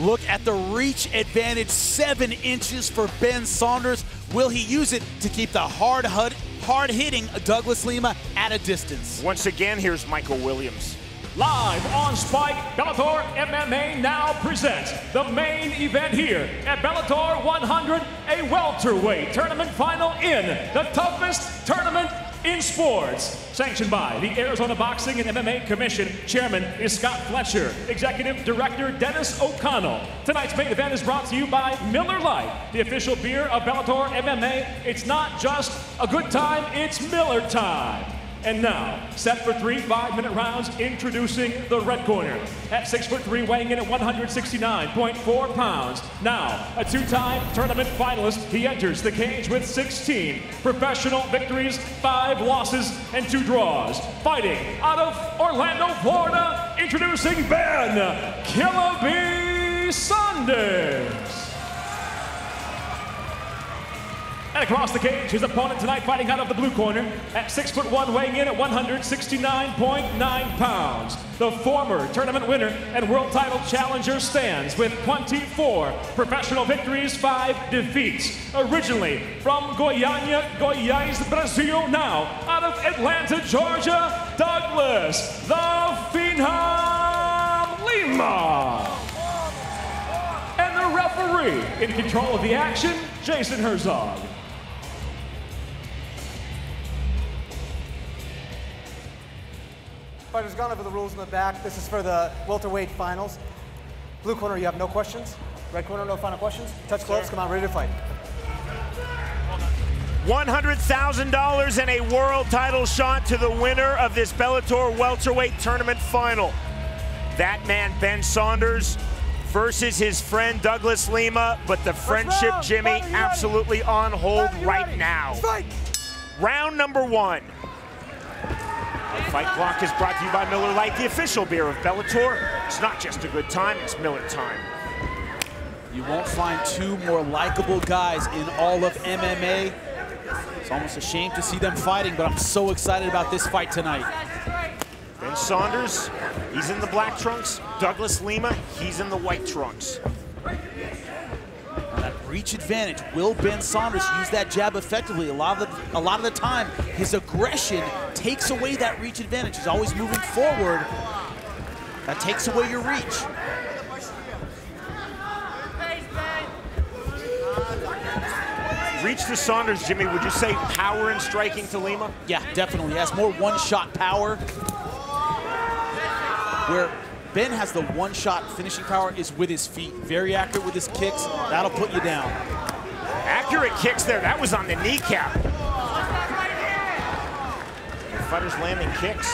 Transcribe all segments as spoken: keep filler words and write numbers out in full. Look at the reach advantage, seven inches for Ben Saunders. Will he use it to keep the hard, hard hitting Douglas Lima at a distance? Once again, here's Michael Williams. Live on Spike, Bellator M M A now presents the main event here at Bellator one hundred, a welterweight tournament final in the toughest tournament in sports. Sanctioned by the Arizona Boxing and M M A Commission. Chairman is Scott Fletcher. Executive Director Dennis O'Connell. Tonight's main event is brought to you by Miller Lite, the official beer of Bellator M M A. It's not just a good time, it's Miller time. And now, set for three five-minute rounds, introducing the red corner. At six foot three, weighing in at one hundred sixty-nine point four pounds. Now, a two-time tournament finalist, he enters the cage with sixteen professional victories, five losses, and two draws. Fighting out of Orlando, Florida, introducing Ben "Killer B" Saunders. And across the cage, his opponent tonight, fighting out of the blue corner at six foot one, weighing in at one hundred sixty-nine point nine pounds. The former tournament winner and world title challenger stands with twenty-four professional victories, five defeats. Originally from Goiânia, Goiás, Brasil, now out of Atlanta, Georgia, Douglas "The Phenom" Lima. And the referee in control of the action, Jason Herzog. Fighters gone over the rules in the back. This is for the welterweight finals. Blue corner, you have no questions. Red corner, no final questions. Touch gloves, come on, ready to fight. one hundred thousand dollars and a world title shot to the winner of this Bellator welterweight tournament final. That man, Ben Saunders, versus his friend Douglas Lima, but the friendship, Jimmy, absolutely on hold right now. Round number one. The fight clock is brought to you by Miller Lite, the official beer of Bellator. It's not just a good time, it's Miller time. You won't find two more likable guys in all of M M A. It's almost a shame to see them fighting, but I'm so excited about this fight tonight. Ben Saunders, he's in the black trunks. Douglas Lima, he's in the white trunks. That reach advantage. Will Ben Saunders use that jab effectively? A lot of the, a lot of the time, his aggression takes away that reach advantage. He's always moving forward. That takes away your reach. Reach to Saunders, Jimmy. Would you say power and striking to Lima? Yeah, definitely. He has more one-shot power. Where Ben has the one-shot finishing power is with his feet. Very accurate with his kicks. That'll put you down. Accurate kicks there. That was on the kneecap. The fighters landing kicks.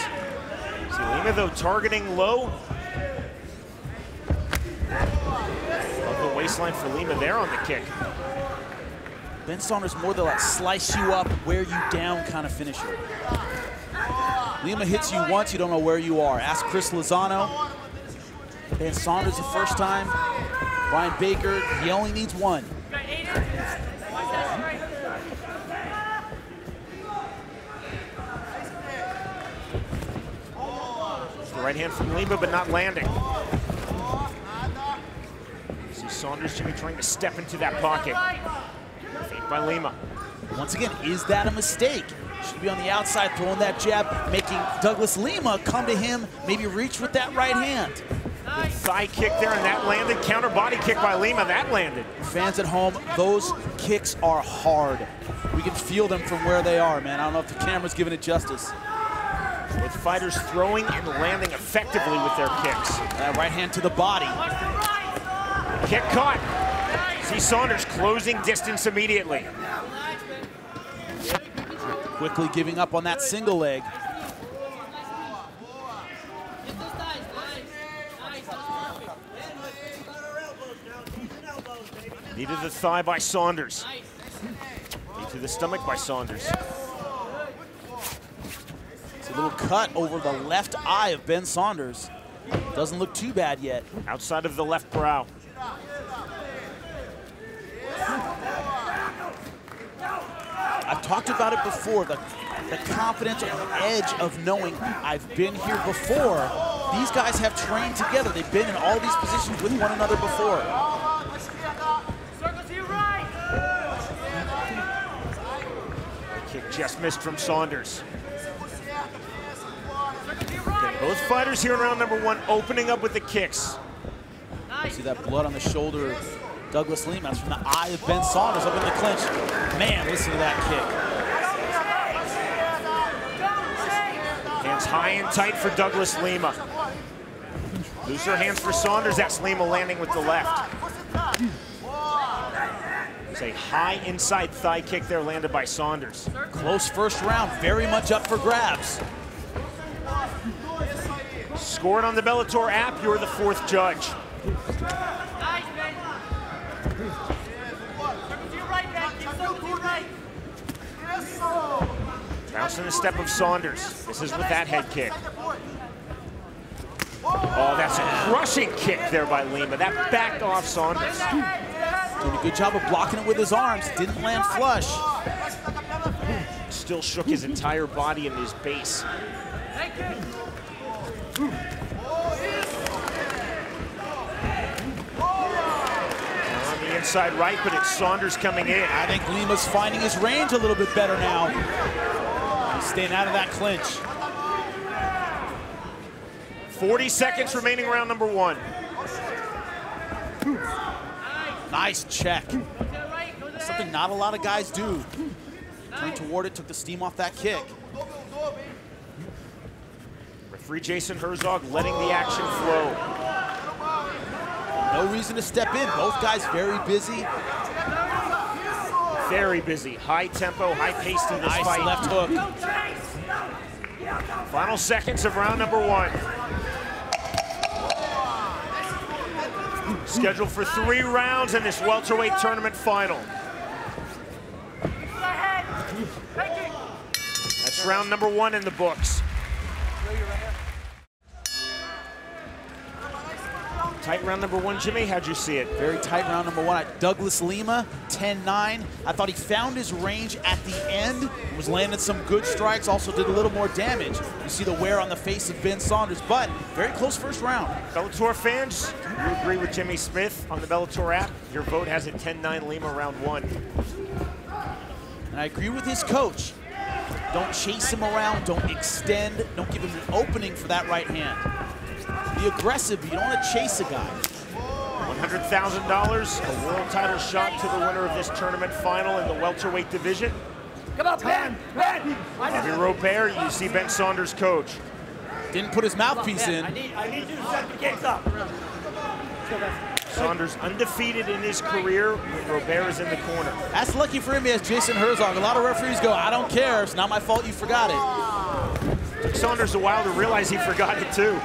See Lima, though, targeting low. Love the waistline for Lima there on the kick. Ben Saunders more the like slice you up, wear you down kind of finisher. Lima hits you once, you don't know where you are. Ask Chris Lozano. Ben Saunders the first time. Ryan Baker, he only needs one. The right hand from Lima, but not landing. See Saunders, Jimmy, trying to step into that pocket. Fake by Lima. Once again, is that a mistake? Should be on the outside, throwing that jab, making Douglas Lima come to him, maybe reach with that right hand. Nice. Thigh kick there, and that landed. Counter body kick by Lima, that landed. Fans at home, those kicks are hard. We can feel them from where they are, man. I don't know if the camera's giving it justice. With fighters throwing and landing effectively with their kicks. That right hand to the body. Kick caught. See Saunders closing distance immediately. Quickly giving up on that single leg. Knee to the thigh by Saunders. Knee to the stomach by Saunders. It's a little cut over the left eye of Ben Saunders. Doesn't look too bad yet. Outside of the left brow. I've talked about it before, the, the confidence and edge of knowing I've been here before. These guys have trained together. They've been in all these positions with one another before. The kick just missed from Saunders. Okay, both fighters here in round number one opening up with the kicks. You see that blood on the shoulder of Douglas Lima. That's from the eye of Ben Saunders up in the clinch. Man, listen to that kick. High and tight for Douglas Lima. Looser hands for Saunders. That's Lima landing with the left. It's a high inside thigh kick there landed by Saunders. Close first round, very much up for grabs. Scored on the Bellator app. You're the fourth judge. Bounce in the step of Saunders. This is with that head kick. Oh, that's a crushing kick there by Lima. That backed off Saunders. Doing a good job of blocking it with his arms. Didn't land flush. Still shook his entire body and his base. On the inside right, but it's Saunders coming in. I think Lima's finding his range a little bit better now. Staying out of that clinch. forty seconds remaining round number one. Nice check. Something not a lot of guys do. Turned toward it, took the steam off that kick. Referee Jason Herzog letting the action flow. No reason to step in. Both guys very busy. Very busy, high tempo, high pace in this nice fight. Left hook. Final seconds of round number one. Scheduled for three rounds in this welterweight tournament final. That's round number one in the books. Tight round number one, Jimmy, how'd you see it? Very tight round number one. Douglas Lima, ten nine. I thought he found his range at the end, was landing some good strikes, also did a little more damage. You see the wear on the face of Ben Saunders, but very close first round. Bellator fans, you agree with Jimmy Smith on the Bellator app? Your vote has it ten nine Lima round one. And I agree with his coach. Don't chase him around, don't extend, don't give him an opening for that right hand. Be aggressive, but you don't want to chase a guy. one hundred thousand dollars, a world title shot to the winner of this tournament final in the welterweight division. Come on, Ben! Ben! Bobby Robert, you see Ben Saunders' coach. Didn't put his mouthpiece in. I need, I need you to set the kicks up. Saunders undefeated in his career when Robert is in the corner. That's lucky for him, he has Jason Herzog. A lot of referees go, I don't care, it's not my fault you forgot it. It took Saunders a while to realize he forgot it too.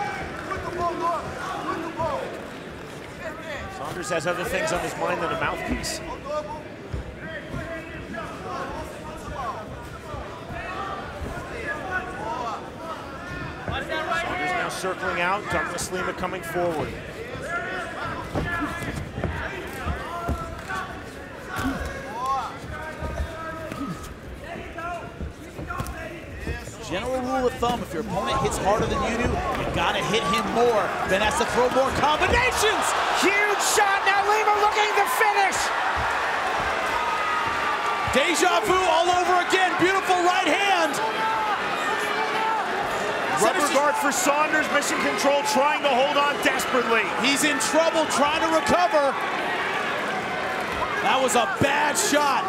Saunders has other things on his mind than a mouthpiece. Saunders now circling out, Douglas Lima coming forward. General rule of thumb, if your opponent hits harder than you do, you gotta hit him more. Ben has to throw more combinations! Huge! Shot, now Lima looking to finish. Deja vu all over again, beautiful right hand. Rubber guard for Saunders, mission control, trying to hold on desperately. He's in trouble trying to recover. That was a bad shot.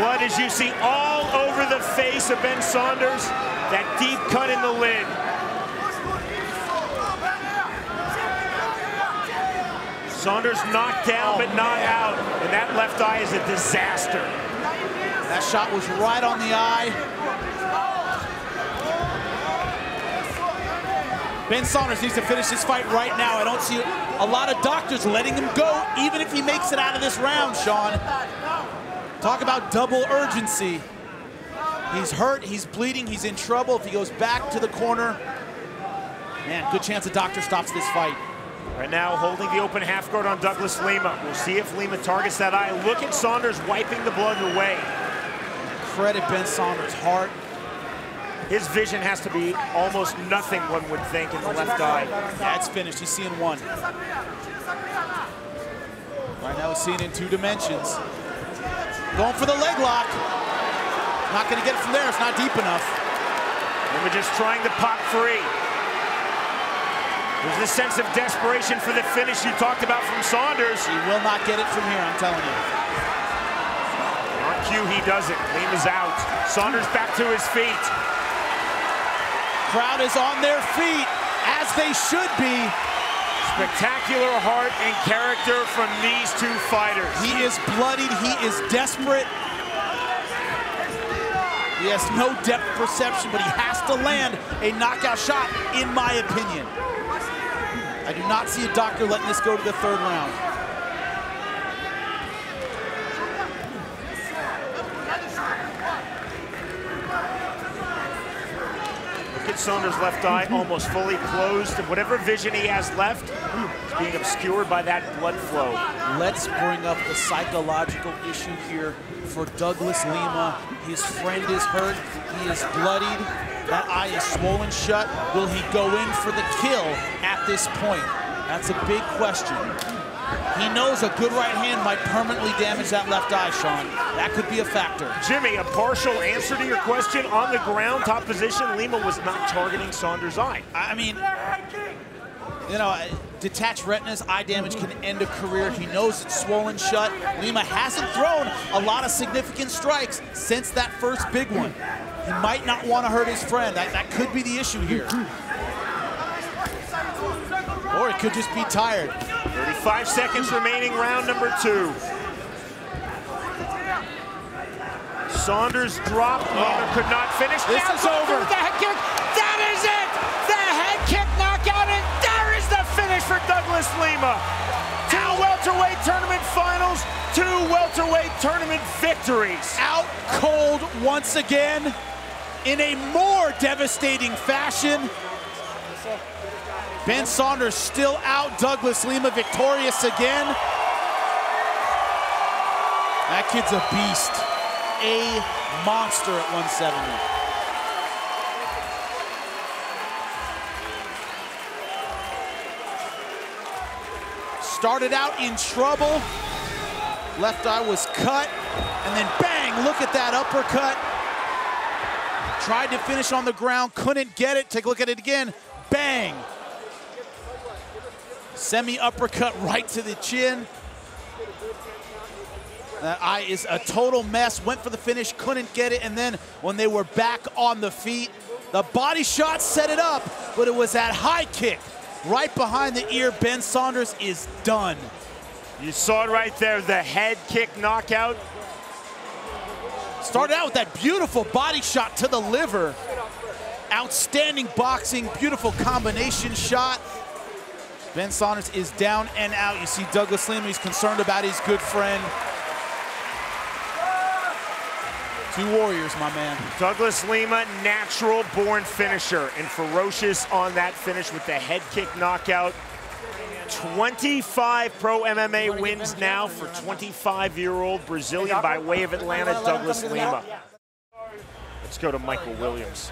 Blood as you see all over the face of Ben Saunders, that deep cut in the lid. Saunders knocked down, oh, but not man. out, and that left eye is a disaster. That shot was right on the eye. Ben Saunders needs to finish this fight right now. I don't see a lot of doctors letting him go, even if he makes it out of this round, Sean. Talk about double urgency. He's hurt, he's bleeding, he's in trouble. If he goes back to the corner, man, good chance the doctor stops this fight. Right now, holding the open half guard on Douglas Lima. We'll see if Lima targets that eye. Look at Saunders wiping the blood away. Credit Ben Saunders' heart. his vision has to be almost nothing, one would think, in the left eye. Yeah, it's finished. He's seeing one. Right now, he's seeing in two dimensions. Going for the leg lock. Not going to get it from there. It's not deep enough. Lima just trying to pop free. There's this sense of desperation for the finish you talked about from Saunders. He will not get it from here, I'm telling you. On cue, he doesn't. Lima's out. Saunders back to his feet. Crowd is on their feet, as they should be. Spectacular heart and character from these two fighters. He is bloodied. He is desperate. He has no depth perception, but he has to land a knockout shot, in my opinion. I do not see a doctor letting this go to the third round. Look at Saunders' left eye, almost fully closed. Whatever vision he has left is being obscured by that blood flow. Let's bring up the psychological issue here for Douglas Lima. His friend is hurt, he is bloodied, that eye is swollen shut. Will he go in for the kill at this point? That's a big question. He knows a good right hand might permanently damage that left eye, Sean. That could be a factor. Jimmy, a partial answer to your question. On the ground, top position, Lima was not targeting Saunders' eye. I mean, you know, detached retinas, eye damage can end a career. He knows it's swollen shut. Lima hasn't thrown a lot of significant strikes since that first big one. He might not want to hurt his friend. That, that could be the issue here. Or it could just be tired. thirty-five seconds remaining, round number two. Saunders dropped, oh. Lima could not finish. This now is over. The head kick. That is it! The head kick knockout, and there is the finish for Douglas Lima. Two welterweight tournament finals, two welterweight tournament victories. Out cold once again, in a more devastating fashion. Ben Saunders still out, Douglas Lima victorious again. That kid's a beast, a monster at one seventy. Started out in trouble, left eye was cut, and then bang, look at that uppercut. Tried to finish on the ground, couldn't get it. Take a look at it again, bang. Semi-uppercut right to the chin. That eye is a total mess, went for the finish, couldn't get it, and then when they were back on the feet, the body shot set it up, but it was that high kick. Right behind the ear, Ben Saunders is done. You saw it right there, the head kick knockout. Started out with that beautiful body shot to the liver. Outstanding boxing, beautiful combination shot. Ben Saunders is down and out. You see Douglas Lima, he's concerned about his good friend. Two warriors, my man. Douglas Lima, natural born finisher, and ferocious on that finish with the head kick knockout. twenty-five pro M M A wins now for twenty-five-year-old Brazilian by way of Atlanta, Douglas Lima. Let's go to Michael Williams.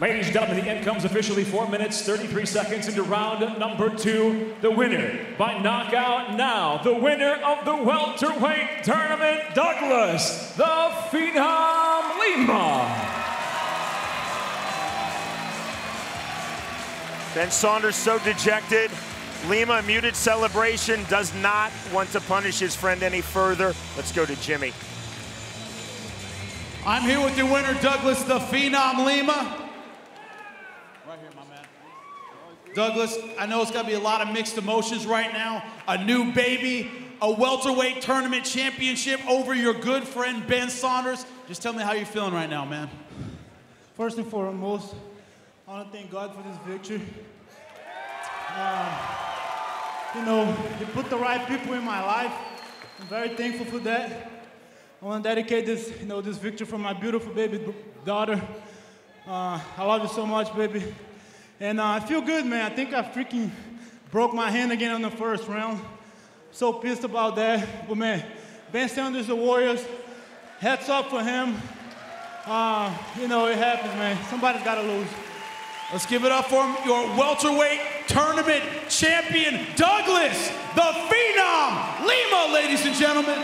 Ladies and gentlemen, the end comes officially four minutes, thirty-three seconds into round number two. The winner by knockout now, the winner of the welterweight tournament, Douglas "The Phenom" Lima. Ben Saunders so dejected. Lima, muted celebration, does not want to punish his friend any further. Let's go to Jimmy. I'm here with your winner, Douglas "The Phenom" Lima. Douglas, I know it's got to be a lot of mixed emotions right now. A new baby, a welterweight tournament championship over your good friend Ben Saunders. Just tell me how you're feeling right now, man. First and foremost, I want to thank God for this victory. Uh, you know, you put the right people in my life. I'm very thankful for that. I want to dedicate this, you know, this victory for my beautiful baby daughter. Uh, I love you so much, baby. And uh, I feel good, man. I think I freaking broke my hand again on the first round. So pissed about that. But, man, Ben Saunders, the Warriors, hats off for him. Um, you know, it happens, man. Somebody's got to lose. Let's give it up for him, your welterweight tournament champion, Douglas the Phenom Lima, ladies and gentlemen.